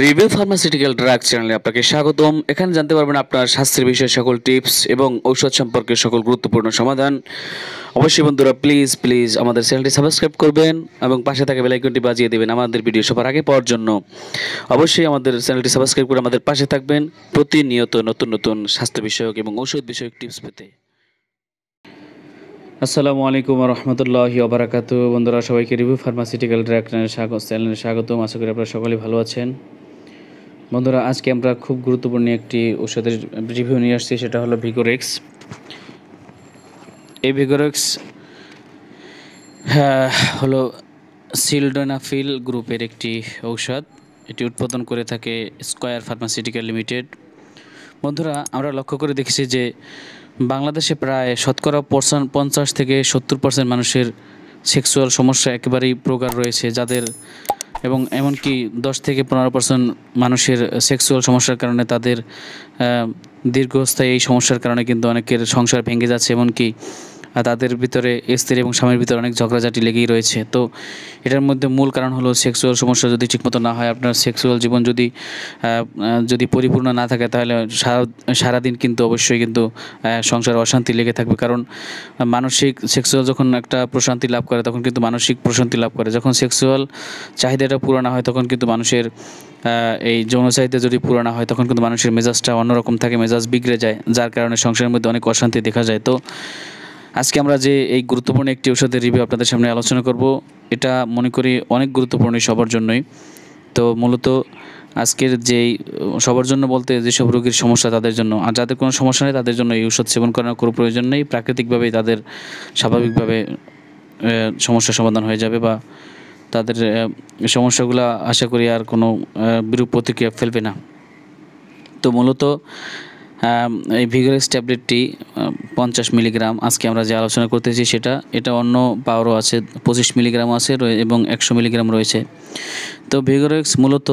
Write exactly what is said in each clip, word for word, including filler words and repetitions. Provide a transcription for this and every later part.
Review pharmaceutical ड्रागस चैनले आपके स्वागतम। एखाने जानते पारबेन आपनार स्वास्थ्य विषय सकल टिप्स एवं औषध सम्पर्के सकल गुरुत्वपूर्ण समाधान। अवश्य बंधुरा प्लिज प्लिज आमादेर चैनलटी सबस्क्राइब करबेन एवं पाशे थाका बेल आइकनटी बाजिए देबेन आमादेर भिडियो सबार आगे पाओयार जोन्नो। अवश्य आमादेर चैनलटी सबस्क्राइब करे आमादेर पाशे थाकबेन प्रतिनियत नतून नतून स्वास्थ्य विषयक एवं औषध विषयक टिप्स पेते। আসসালামু আলাইকুম ওয়া রাহমাতুল্লাহি ওয়া বারাকাতুহু। বন্ধুরা সবাইকে রিভিউ ফার্মাসিউটিক্যাল ড্রাগ চ্যানেলে স্বাগতম। আশা করি আপনারা সকলেই ভালো আছেন। বন্ধুরা আজকে আমরা খুব গুরুত্বপূর্ণ একটি ওষুধের রিভিউ নিয়ে আসছি, সেটা হলো ভিগোরেক্স। এই ভিগোরেক্স হলো সিলডোনাফিল গ্রুপের একটি ঔষধ। এটি উৎপাদন করে থাকে স্কয়ার ফার্মাসিউটিক্যাল লিমিটেড। বন্ধুরা আমরা লক্ষ্য করে দেখেছি যে বাংলাদেশে প্রায় শতকরা পঞ্চাশ থেকে সত্তর পার্সেন্ট মানুষের সেক্সুয়াল সমস্যা একেবারেই প্রগাঢ় রয়েছে, যাদের এবং এমনকি দশ থেকে পনেরো পার্সেন্ট মানুষের সেক্সুয়াল সমস্যার কারণে তাদের দীর্ঘস্থায়ী এই সমস্যার কারণে কিন্তু অনেকের সংসার ভেঙে যাচ্ছে, এমনকি তাদের ভিতরে স্ত্রী এবং স্বামীর ভিতরে অনেক ঝগড়াঝাটি লেগেই রয়েছে। তো এটার মধ্যে মূল কারণ হলো সেক্সুয়াল সমস্যা যদি ঠিকমতো না হয়, আপনার সেক্সুয়াল জীবন যদি যদি পরিপূর্ণ না থাকে, তাহলে সারা সারাদিন কিন্তু অবশ্যই কিন্তু সংসার অশান্তি লেগে থাকবে। কারণ মানসিক সেক্সুয়াল যখন একটা প্রশান্তি লাভ করে তখন কিন্তু মানসিক প্রশান্তি লাভ করে, যখন সেক্সুয়াল চাহিদাটা পুরো না হয় তখন কিন্তু মানুষের এই যৌন চাহিদা যদি পুরো না হয় তখন কিন্তু মানুষের মেজাজটা অন্যরকম থাকে, মেজাজ বিগড়ে যায়, যার কারণে সংসারের মধ্যে অনেক অশান্তি দেখা যায়। তো আজকে আমরা যে এই গুরুত্বপূর্ণ একটি ওষুধের রিভিউ আপনাদের সামনে আলোচনা করব, এটা মনে করি অনেক গুরুত্বপূর্ণ সবার জন্যই। তো মূলত আজকের যেই সবার জন্য বলতে যেসব রোগীর সমস্যা তাদের জন্য, আর যাদের কোনো সমস্যা নেই তাদের জন্য এই ওষুধ সেবন করানোর কোনো প্রয়োজন নেই। প্রাকৃতিকভাবেই তাদের স্বাভাবিকভাবে সমস্যা সমাধান হয়ে যাবে বা তাদের সমস্যাগুলো আশা করি আর কোনো বিরূপ প্রতিক্রিয়া ফেলবে না। তো মূলত এই ভিগোরেক্স ট্যাবলেটটি পঞ্চাশ মিলিগ্রাম আজকে আমরা যে আলোচনা করতেছি সেটা, এটা অন্য পাওয়ারও আছে, পঁচিশ মিলিগ্রাম আছে এবং একশো মিলিগ্রাম রয়েছে। তো ভিগোরেক্স মূলত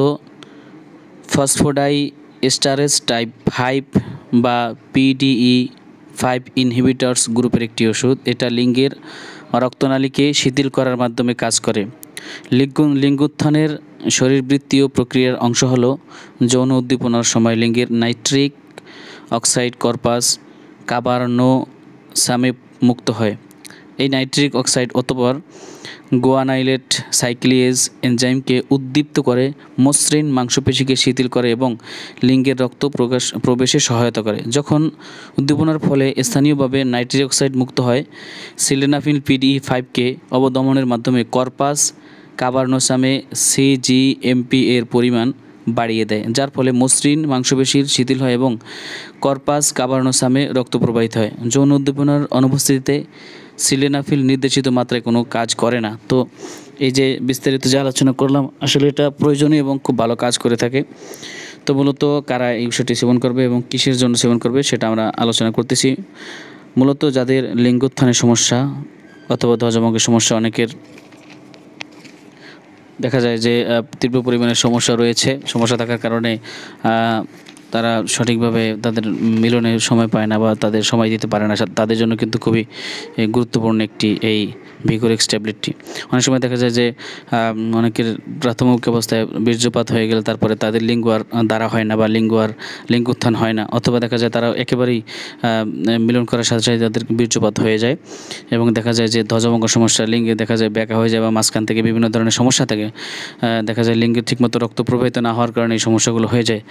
ফসফোডাই স্টারেজ টাইপ ফাইভ বা পিডিই ফাইভ ইনহিবিটার্স গ্রুপের একটি ওষুধ। এটা লিঙ্গের রক্তনালীকে শিথিল করার মাধ্যমে কাজ করে। লিঙ্গ লিঙ্গোত্থানের শরীরবৃত্তীয় প্রক্রিয়ার অংশ হল যৌন উদ্দীপনার সময় লিঙ্গের নাইট্রিক অক্সাইড কর্পাস কাভার্নোসামে মুক্ত হয়। এই নাইট্রিক অক্সাইড অতঃপর গুয়ানাইলেট সাইক্লিয়েজ এনজাইমকে উদ্দীপ্ত করে, মসৃণ মাংসপেশিকে শিথিল করে এবং লিঙ্গের রক্ত প্রকাশ প্রবেশে সহায়তা করে। যখন উদ্দীপনার ফলে স্থানীয়ভাবে নাইট্রিক অক্সাইড মুক্ত হয়, সিলডেনাফিল পিডিই ফাইভকে অবদমনের মাধ্যমে কর্পাস কাভার্নোসামে সিজিএমপি এর পরিমাণ বাড়িয়ে দেয়, যার ফলে মসৃণ মাংসপেশির শিথিল হয় এবং কর্পাস কাভার্নোসামে রক্ত প্রবাহিত হয়। যৌন উদ্দীপনার অনুপস্থিতিতে সিলডেনাফিল নির্দেশিত মাত্রায় কোনো কাজ করে না। তো এই যে বিস্তারিত যা আলোচনা করলাম আসলে এটা প্রয়োজনীয় এবং খুব ভালো কাজ করে থাকে। তো মূলত কারা এই বিষয়টি সেবন করবে এবং কিসের জন্য সেবন করবে সেটা আমরা আলোচনা করতেছি। মূলত যাদের লিঙ্গোত্থানের সমস্যা অথবা ধ্বজভঙ্গের সমস্যা, অনেকের দেখা যায় যে তীব্র পরিমাণে সমস্যা রয়েছে, সমস্যা থাকার কারণে তারা সঠিকভাবে তাদের মিলনের সময় পায় না বা তাদের সময় দিতে পারে না, তাদের জন্য কিন্তু খুবই গুরুত্বপূর্ণ একটি এই ভিগোরেক্স ট্যাবলেটটি। অনেক সময় দেখা যায় যে অনেকের প্রাথমিক অবস্থায় বীর্যপাত হয়ে গেলে তারপরে তাদের লিঙ্গ আর দ্বারা হয় না বা লিঙ্গ আর লিঙ্গোত্থান হয় না, অথবা দেখা যায় তারা একেবারেই মিলন করার সাথে সাথে তাদের বীর্যপাত হয়ে যায় এবং দেখা যায় যে ধ্বজভঙ্গ সমস্যা, লিঙ্গে দেখা যায় ব্যাকা হয়ে যায় বা মাঝখান থেকে বিভিন্ন ধরনের সমস্যা থাকে, দেখা যায় লিঙ্গের ঠিকমতো রক্ত প্রবাহিত না হওয়ার কারণে এই সমস্যাগুলো হয়ে যায়।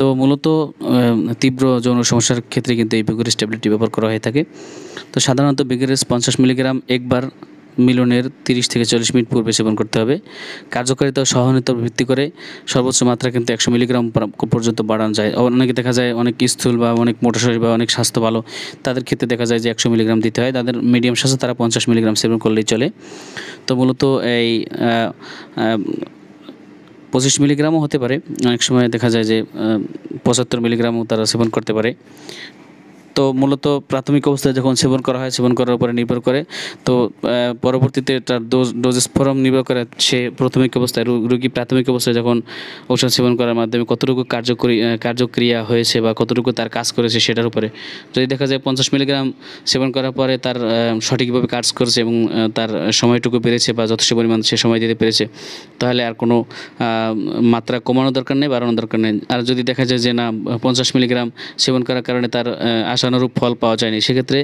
তো মূলত তীব্র যৌন সমস্যার ক্ষেত্রে কিন্তু এই ভিগোরেক্স ট্যাবলেটটি ব্যবহার করা হয়ে থাকে। তো সাধারণত ভিগোরেক্স পঞ্চাশ মিলিগ্রাম একবার মিলনের তিরিশ থেকে চল্লিশ মিনিট পূর্বে সেবন করতে হবে। কার্যকারিতা ও সহনীয়তার ভিত্তি করে সর্বোচ্চ মাত্রা কিন্তু একশো মিলিগ্রাম পর্যন্ত বাড়ানো যায়। অনেকে দেখা যায় অনেক স্থূল বা অনেক মোটা শরীর বা অনেক স্বাস্থ্য ভালো তাদের ক্ষেত্রে দেখা যায় যে একশো মিলিগ্রাম দিতে হয়, তাদের মিডিয়াম স্বাস্থ্য তারা পঞ্চাশ মিলিগ্রাম সেবন করলেই চলে। তো মূলত এই পঁচিশ মিলিগ্রামও হতে পারে, অনেক সময় দেখা যায় যে পঁচাত্তর মিলিগ্রামও তারা সেবন করতে পারে। তো মূলত প্রাথমিক অবস্থায় যখন সেবন করা হয় সেবন করার উপরে নির্ভর করে, তো পরবর্তীতে তার ডোজ ডোজেস ফর্ম নির্ভর করে সে প্রাথমিক অবস্থায় রোগী প্রাথমিক অবস্থায় যখন ঔষধ সেবন করার মাধ্যমে কতটুকু কার্যকরী কার্যক্রিয়া হয়েছে বা কতটুকু তার কাজ করেছে সেটার উপরে। যদি দেখা যায় পঞ্চাশ মিলিগ্রাম সেবন করার পরে তার সঠিকভাবে কাজ করেছে এবং তার সময়টুকু বেড়েছে বা যথেষ্ট পরিমাণ সে সময় দিতে পেরেছে, তাহলে আর কোনো মাত্রা কমানো দরকার নেই, বাড়ানোর দরকার নেই। আর যদি দেখা যায় যে না পঞ্চাশ মিলিগ্রাম সেবন করার কারণে তার আশানুরূপ ফল পাওয়া যায়নি, সেক্ষেত্রে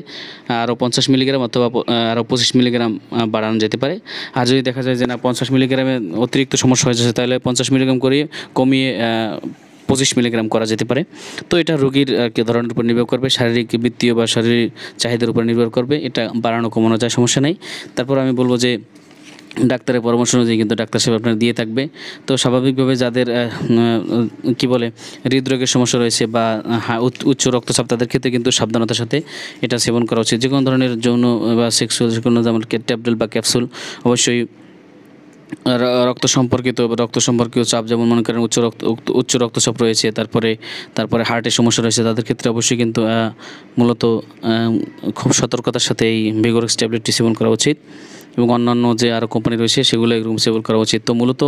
আরও পঞ্চাশ মিলিগ্রাম অথবা আরও পঁচিশ মিলিগ্রাম বাড়ানো যেতে পারে। আর যদি দেখা যায় যে না পঞ্চাশ মিলিগ্রামে অতিরিক্ত সমস্যা হয়ে যাচ্ছে, তাহলে পঞ্চাশ মিলিগ্রাম করিয়ে কমিয়ে পঁচিশ মিলিগ্রাম করা যেতে পারে। তো এটা রোগীর ধরনের উপর নির্ভর করবে, শারীরিক বৃত্তীয় বা শারীরিক চাহিদার উপর নির্ভর করবে, এটা বাড়ানো কমানো যায়, সমস্যা নেই। তারপর আমি বলবো যে ডাক্তারের পরামর্শ অনুযায়ী কিন্তু ডাক্তার সাহেব আপনার দিয়ে থাকবে। তো স্বাভাবিকভাবে যাদের কি বলে হৃদরোগের সমস্যা রয়েছে বা উচ্চ রক্তচাপ, তাদের ক্ষেত্রে কিন্তু সাবধানতার সাথে এটা সেবন করা উচিত। যে কোনো ধরনের যৌন বা সেক্সুয়াল যে কোনো যেমন ট্যাবলেট বা ক্যাপসুল অবশ্যই রক্ত সম্পর্কিত রক্ত সম্পর্কীয় চাপ, যেমন মনে করেন উচ্চ রক্ত উচ্চ রক্তচাপ রয়েছে, তারপরে তারপরে হার্টের সমস্যা রয়েছে, তাদের ক্ষেত্রে অবশ্যই কিন্তু মূলত খুব সতর্কতার সাথে এই ভিগোরেক্স ট্যাবলেটটি সেবন করা উচিত এবং অন্যান্য যে আরও কোম্পানি রয়েছে সেগুলো এরকম সেবন করা উচিত। তো মূলত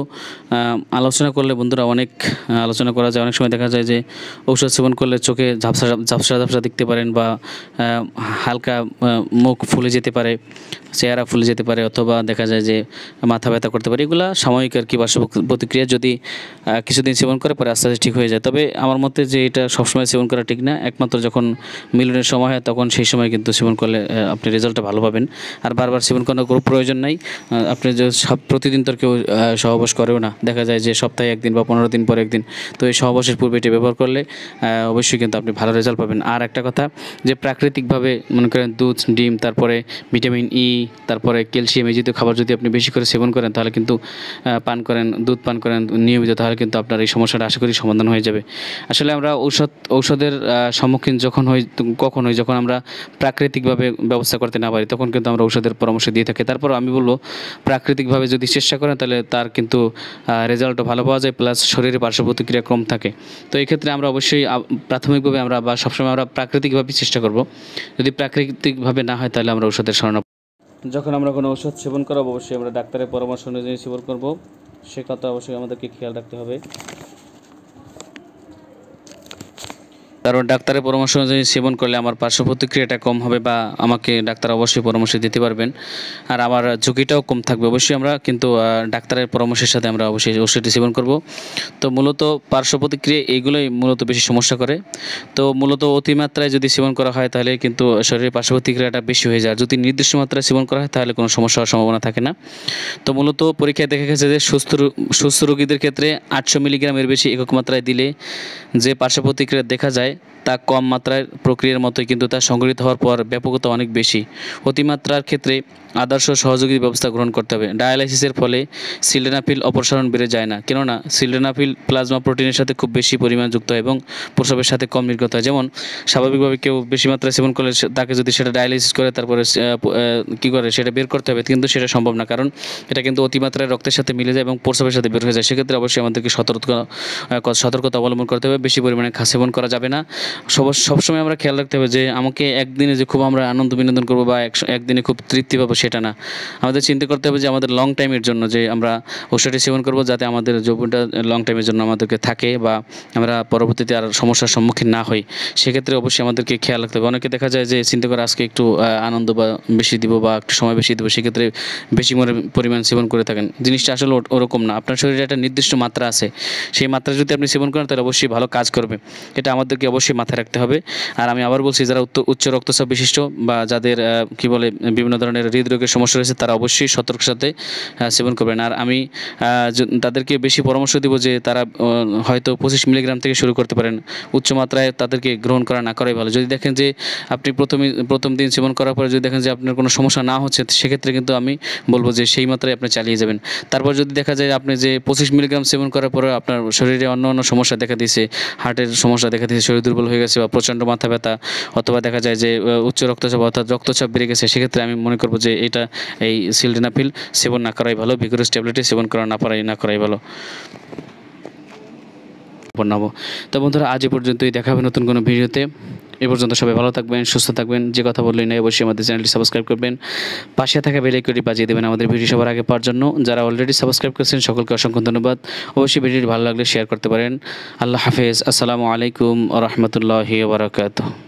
আলোচনা করলে বন্ধুরা অনেক আলোচনা করা যায়। অনেক সময় দেখা যায় যে ঔষধ সেবন করলে চোখে ঝাপসা ঝাপসা ঝাপসা দেখতে পারেন বা হালকা মুখ ফুলে যেতে পারে, চেহারা ফুলে যেতে পারে, অথবা দেখা যায় যে মাথা ব্যথা করতে পারে। এগুলো সাময়িক আর কি পার্শ্ব প্রতিক্রিয়া, যদি কিছুদিন সেবন করে পরে আস্তে আস্তে ঠিক হয়ে যায়। তবে আমার মতে যে এটা সবসময় সেবন করা ঠিক না, একমাত্র যখন মিলনের সময় হয় তখন সেই সময় কিন্তু সেবন করলে আপনি রেজাল্টটা ভালো পাবেন। আর বারবার সেবন করার কোনো প্রয়োজন নাই। আপনি যে সব প্রতিদিন তো কেউ সহবাস করেও না, দেখা যায় যে সপ্তাহে একদিন বা পনেরো দিন পরে একদিন, তো এই সহবাসের পূর্বে এটি ব্যবহার করলে অবশ্যই কিন্তু আপনি ভালো রেজাল্ট পাবেন। আর একটা কথা যে প্রাকৃতিকভাবে মনে করেন দুধ, ডিম, তারপরে ভিটামিন ই, তারপরে ক্যালসিয়াম এই জাতীয় খাবার যদি আপনি বেশি করে সেবন করেন, তাহলে কিন্তু পান করেন দুধ পান করেন নিয়মিত, তাহলে কিন্তু আপনার এই সমস্যাটা আশা করি সমাধান হয়ে যাবে। আসলে আমরা ঔষধ ঔষধের সম্মুখীন যখন হই কখন হই যখন আমরা প্রাকৃতিকভাবে ব্যবস্থা করতে না পারি, তখন কিন্তু আমরা ঔষধের পরামর্শ দিয়ে থাকি। তারপর আমি বলবো প্রাকৃতিকভাবে যদি চেষ্টা করেন তাহলে তার কিন্তু রেজাল্টও ভালো পাওয়া যায়, প্লাস শরীরে পার্শ্ব প্রতিক্রিয়া কম থাকে। তো এই ক্ষেত্রে আমরা অবশ্যই প্রাথমিকভাবে আমরা বা সবসময় আমরা প্রাকৃতিকভাবেই চেষ্টা করব। যদি প্রাকৃতিকভাবে না হয় তাহলে আমরা ঔষধের শরণাপন্ন। যখন আমরা কোনো ঔষধ সেবন করব অবশ্যই আমরা ডাক্তারের পরামর্শ অনুযায়ী সেবন করব, সে কথা অবশ্যই আমাদেরকে খেয়াল রাখতে হবে। কারণ ডাক্তারের পরামর্শ অনুযায়ী সেবন করলে আমার পার্শ্ব প্রতিক্রিয়াটা কম হবে বা আমাকে ডাক্তার অবশ্যই পরামর্শ দিতে পারবেন, আর আমার ঝুঁকিটাও কম থাকবে। অবশ্যই আমরা কিন্তু ডাক্তারের পরামর্শের সাথে আমরা অবশ্যই ওষুধটি সেবন করব। তো মূলত পার্শ্ব প্রতিক্রিয়া এইগুলোই মূলত বেশি সমস্যা করে। তো মূলত অতিমাত্রায় যদি সেবন করা হয় তাহলে কিন্তু শরীরের পার্শ্ব প্রতিক্রিয়াটা বেশি হয়ে যায়, যদি নির্দিষ্ট মাত্রায় সেবন করা হয় তাহলে কোনো সমস্যা হওয়ার সম্ভাবনা থাকে না। তো মূলত পরীক্ষায় দেখা গেছে যে সুস্থ সুস্থ রোগীদের ক্ষেত্রে আটশো মিলিগ্রামের বেশি একক মাত্রায় দিলে যে পার্শ্ব প্রতিক্রিয়া দেখা যায় তা কম মাত্রার প্রক্রিয়ার মতোই, কিন্তু তা সংগঠিত হওয়ার পর ব্যাপকতা অনেক বেশি। অতিমাত্রার ক্ষেত্রে আদর্শ সহযোগী ব্যবস্থা গ্রহণ করতে হবে। ডায়ালাইসিসের ফলে সিল্ডেনাফিল অপসারণ বেড়ে যায় না, কেননা সিল্ডেনাফিল প্লাজমা প্রোটিনের সাথে খুব বেশি পরিমাণ যুক্ত হয় এবং প্রস্রাবের সাথে কম নির্গত হয়। যেমন স্বাভাবিকভাবে কেউ বেশি মাত্রায় সেবন করলে তাকে যদি সেটা ডায়ালাইসিস করে তারপরে কী করে সেটা বের করতে হবে, কিন্তু সেটা সম্ভব না, কারণ এটা কিন্তু অতিমাত্রায় রক্তের সাথে মিলে যায় এবং প্রস্রাবের সাথে বের হয়ে যায়। সেক্ষেত্রে অবশ্যই আমাদেরকে সতর্কতা সতর্কতা অবলম্বন করতে হবে, বেশি পরিমাণে সেবন করা যাবে না। সব সবসময় আমরা খেয়াল রাখতে হবে যে আমাকে একদিনে যে খুব আমরা আনন্দ বিনোদন করবো বা একদিনে খুব তৃপ্তি পাবো সেটা না, আমাদের চিন্তা করতে হবে যে আমাদের লং টাইমের জন্য যে আমরা ওষুধটি সেবন করবো, যাতে আমাদের যৌবনটা লং টাইমের জন্য আমাদেরকে থাকে বা আমরা পরবর্তীতে আর সমস্যার সম্মুখীন না হই। সেক্ষেত্রে অবশ্যই আমাদেরকে খেয়াল রাখতে হবে। অনেকে দেখা যায় যে চিন্তা করে আজকে একটু আনন্দ বা বেশি দিব বা একটু সময় বেশি দেবো, সেক্ষেত্রে বেশি পরিমাণ সেবন করে থাকেন। জিনিসটা আসলে ওরকম না, আপনার শরীরে একটা নির্দিষ্ট মাত্রা আছে, সেই মাত্রা যদি আপনি সেবন করেন তাহলে অবশ্যই ভালো কাজ করবে, এটা আমাদেরকে অবশ্যই মাথায় রাখতে হবে। আর আমি আবার বলছি, যারা উচ্চ রক্তচাপ বিশিষ্ট বা যাদের কি বলে বিভিন্ন ধরনের হৃদরোগের সমস্যা রয়েছে তারা অবশ্যই সতর্ক সাথে সেবন করবেন। আর আমি তাদেরকে বেশি পরামর্শ দিব যে তারা হয়তো পঁচিশ মিলিগ্রাম থেকে শুরু করতে পারেন, উচ্চ মাত্রায় তাদেরকে গ্রহণ করা না করাই ভালো। যদি দেখেন যে আপনি প্রথমে প্রথম দিন সেবন করার পরে যদি দেখেন যে আপনার কোনো সমস্যা না হচ্ছে, সেক্ষেত্রে কিন্তু আমি বলবো যে সেই মাত্রায় আপনি চালিয়ে যাবেন। তারপর যদি দেখা যায় আপনি যে পঁচিশ মিলিগ্রাম সেবন করার পরে আপনার শরীরে অন্য অন্য সমস্যা দেখা দিয়েছে, হার্টের সমস্যা দেখা দিয়েছে, শরীর দুর্বল হয়ে গেছে বা প্রচণ্ড মাথা ব্যথা, অথবা দেখা যায় যে উচ্চ রক্তচাপ অর্থাৎ রক্তচাপ বেড়ে গেছে, সেক্ষেত্রে আমি মনে করবো যে এটা এই সিল্ডেনাফিল সেবন না করাই ভালো, ভিগোরেক্স ট্যাবলেটে সেবন করা না পারাই না করাই ভালো। তো বন্ধুরা আজ এ পর্যন্তই, দেখা হবে নতুন কোনো ভিডিওতে। এ পর্যন্ত সবাই ভালো থাকবেন, সুস্থ থাকবেন। যে কথা বললেই নয়, অবশ্যই আমাদের চ্যানেলটি সাবস্ক্রাইব করবেন, পাশে থাকা বেল আইকনটি বাজিয়ে দেবেন আমাদের ভিডিও সবার আগে পাওয়ার জন্য। যারা অলরেডি সাবস্ক্রাইব করেছেন সকলকে অসংখ্য ধন্যবাদ। অবশ্যই ভিডিওটি ভালো লাগলে শেয়ার করতে পারেন। আল্লাহ হাফেজ, আসসালামু আলাইকুম ওয়া রাহমাতুল্লাহি ওয়া বারাকাতুহু।